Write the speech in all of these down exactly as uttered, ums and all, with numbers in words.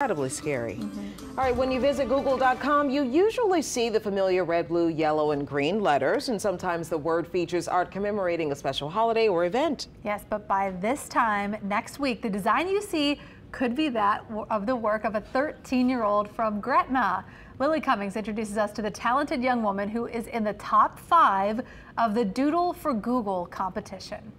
Incredibly scary. Mm-hmm. All right, when you visit google dot com, you usually see the familiar red, blue, yellow, and green letters, and sometimes the word features art commemorating a special holiday or event. Yes, but by this time next week, the design you see could be that of the work of a thirteen-year-old from Gretna. Lily Cummings introduces us to the talented young woman who is in the top five of the Doodle for Google competition.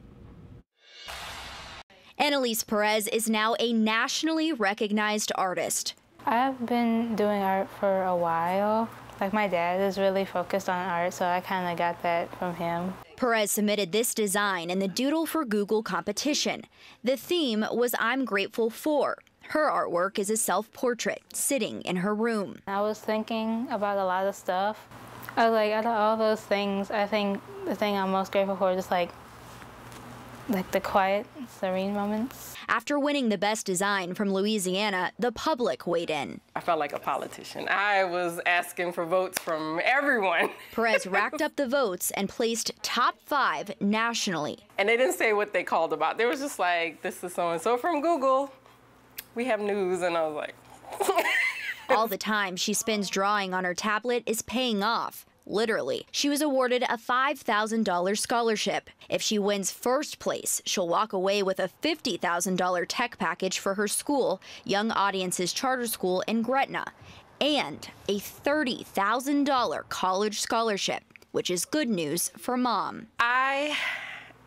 Annalise Perez is now a nationally recognized artist. I've been doing art for a while. Like, my dad is really focused on art, so I kind of got that from him. Perez submitted this design in the Doodle for Google competition. The theme was "I'm grateful for." Her artwork is a self-portrait sitting in her room. I was thinking about a lot of stuff. I was like, out of all those things, I think the thing I'm most grateful for is like like the quiet, serene moments. After winning the best design from Louisiana, the public weighed in. I felt like a politician. I was asking for votes from everyone. Perez racked up the votes and placed top five nationally. And they didn't say what they called about. They was just like, this is so-and-so from Google. We have news. And I was like. All the time she spends drawing on her tablet is paying off. Literally. She was awarded a five thousand dollar scholarship. If she wins first place, she'll walk away with a fifty thousand dollar tech package for her school, Young Audiences Charter School in Gretna, and a thirty thousand dollar college scholarship, which is good news for mom. I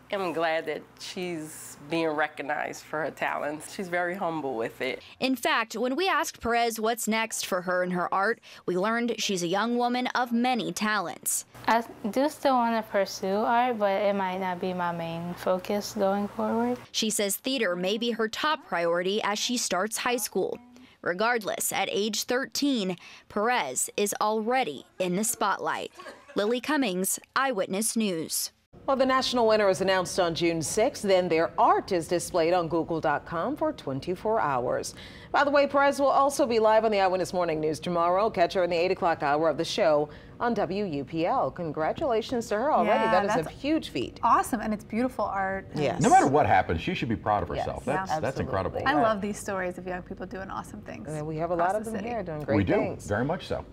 am glad that she's being recognized for her talents. She's very humble with it. In fact, when we asked Perez what's next for her and her art, we learned she's a young woman of many talents. I do still want to pursue art, but it might not be my main focus going forward. She says theater may be her top priority as she starts high school. Regardless, at age thirteen, Perez is already in the spotlight. Lily Cummings, Eyewitness News. Well, the national winner is announced on June sixth. Then their art is displayed on google dot com for twenty-four hours. By the way, Perez will also be live on the Eyewitness Morning News tomorrow. Catch her in the eight o'clock hour of the show on W U P L. Congratulations to her already. Yeah, that is a huge feat. Awesome, and it's beautiful art. Yes. No matter what happens, she should be proud of herself. Yes. That's, yeah, that's incredible. I love these stories of young people doing awesome things. And we have a lot of them here doing great things. We do, very much so.